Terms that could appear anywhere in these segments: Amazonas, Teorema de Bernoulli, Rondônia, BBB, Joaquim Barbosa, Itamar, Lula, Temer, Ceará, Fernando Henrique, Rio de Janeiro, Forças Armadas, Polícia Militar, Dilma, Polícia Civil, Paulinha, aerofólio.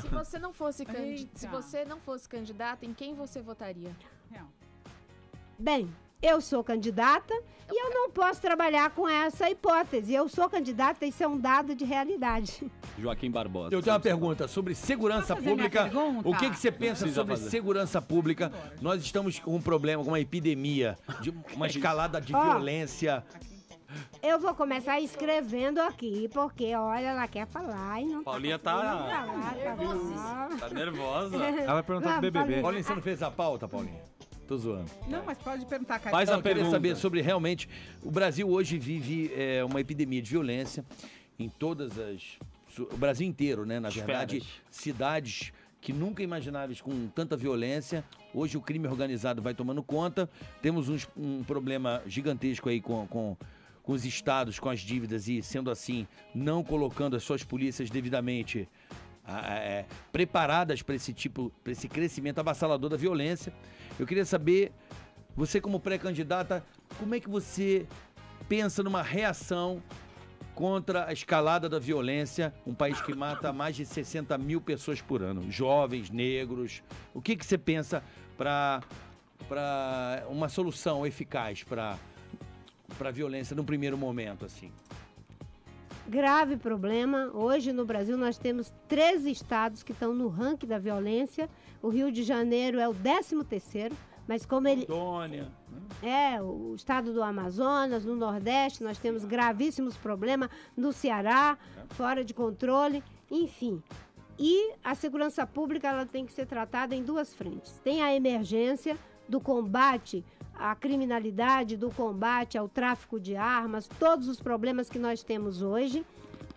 Se você não fosse candidata, em quem você votaria? Não. Bem, eu sou candidata e eu não posso trabalhar com essa hipótese. Eu sou candidata e isso é um dado de realidade. Joaquim Barbosa. Eu tenho uma pergunta sobre segurança pública. O que você pensa sobre segurança pública? Nós estamos com um problema, com uma epidemia, de uma escalada de violência. Eu vou começar escrevendo aqui, porque, olha, ela quer falar e não Paulinha tá nervosa. Ela vai perguntar pro BBB. Paulinha, você não fez a pauta, Paulinha? Tô zoando. Não, mas pode perguntar, cara. Faz a pergunta. Eu queria saber sobre, realmente, o Brasil hoje vive uma epidemia de violência em todas as... O Brasil inteiro, né? Na verdade, cidades que nunca imagináveis com tanta violência. Hoje o crime organizado vai tomando conta. Temos um problema gigantesco aí com os estados, com as dívidas e, sendo assim, não colocando as suas polícias devidamente preparadas para esse crescimento avassalador da violência. Eu queria saber, você como pré-candidata, como é que você pensa numa reação contra a escalada da violência, um país que mata mais de 60 mil pessoas por ano, jovens, negros. O que você pensa para uma solução eficaz para violência num primeiro momento, assim? Grave problema. Hoje no Brasil nós temos 3 estados que estão no ranking da violência. O Rio de Janeiro é o 13º, mas como ele... Rondônia. É, o estado do Amazonas, no Nordeste, nós temos gravíssimos problemas. No Ceará, fora de controle, enfim. E a segurança pública, ela tem que ser tratada em 2 frentes. Tem a emergência do combate à criminalidade, do combate ao tráfico de armas, todos os problemas que nós temos hoje,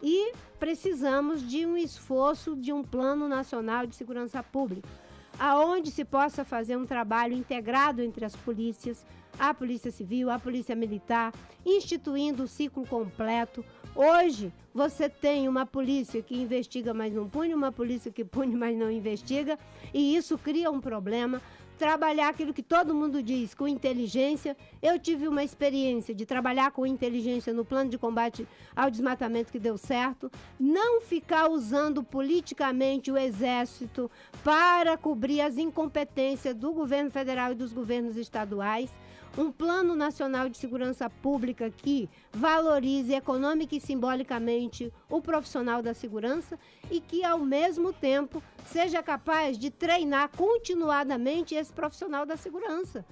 e precisamos de um esforço de um plano nacional de segurança pública, aonde se possa fazer um trabalho integrado entre as polícias, a Polícia Civil, a Polícia Militar, instituindo o ciclo completo. Hoje, você tem uma polícia que investiga, mas não pune, uma polícia que pune, mas não investiga, e isso cria um problema. Trabalhar aquilo que todo mundo diz, com inteligência. Eu tive uma experiência de trabalhar com inteligência no plano de combate ao desmatamento que deu certo. Não ficar usando politicamente o Exército para cobrir as incompetências do governo federal e dos governos estaduais. Um plano nacional de segurança pública que valorize econômica e simbolicamente o profissional da segurança e que, ao mesmo tempo, seja capaz de treinar continuadamente esse profissional da segurança.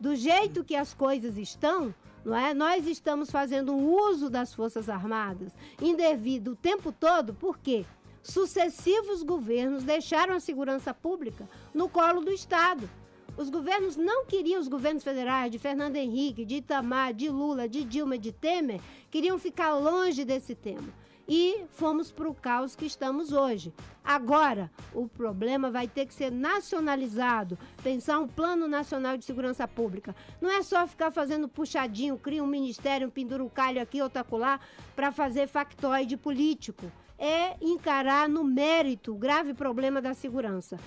Do jeito que as coisas estão, não é? Nós estamos fazendo um uso das Forças Armadas indevido o tempo todo, porque sucessivos governos deixaram a segurança pública no colo do Estado. Os governos não queriam, os governos federais de Fernando Henrique, de Itamar, de Lula, de Dilma, de Temer, queriam ficar longe desse tema. E fomos para o caos que estamos hoje. Agora, o problema vai ter que ser nacionalizado, pensar um plano nacional de segurança pública. Não é só ficar fazendo puxadinho, cria um ministério, um penduricalho aqui, outro acolá, para fazer factoide político. É encarar no mérito o grave problema da segurança.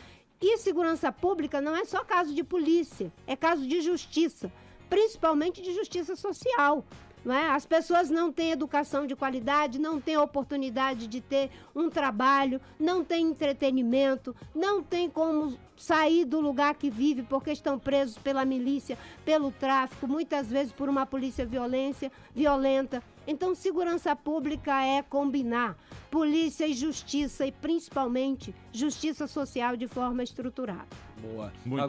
E segurança pública não é só caso de polícia, é caso de justiça, principalmente de justiça social. Não é? As pessoas não têm educação de qualidade, não têm oportunidade de ter um trabalho, não têm entretenimento, não têm como sair do lugar que vive porque estão presos pela milícia, pelo tráfico, muitas vezes por uma polícia violenta. Então, segurança pública é combinar polícia e justiça e, principalmente, justiça social de forma estruturada. Boa. Muito